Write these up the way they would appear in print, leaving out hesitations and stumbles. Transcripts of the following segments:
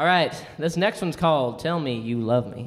All right, this next one's called Tell Me You Love Me.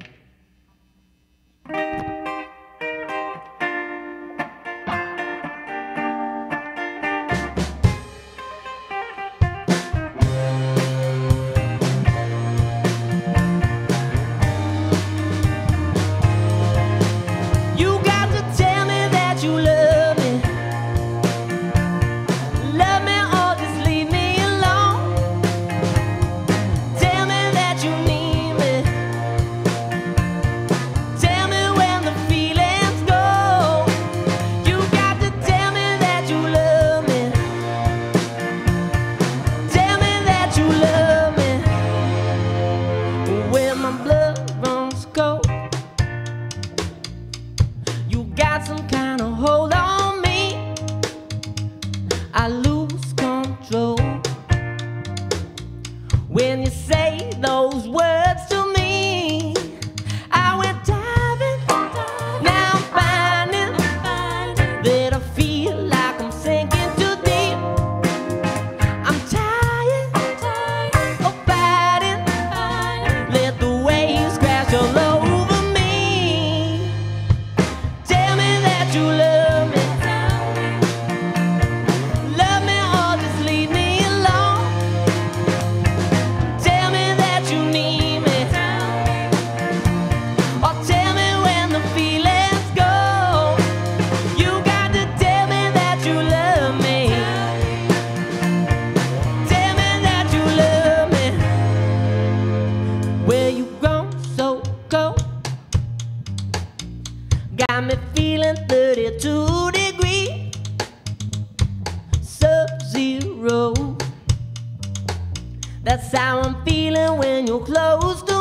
That's how I'm feeling when you're close to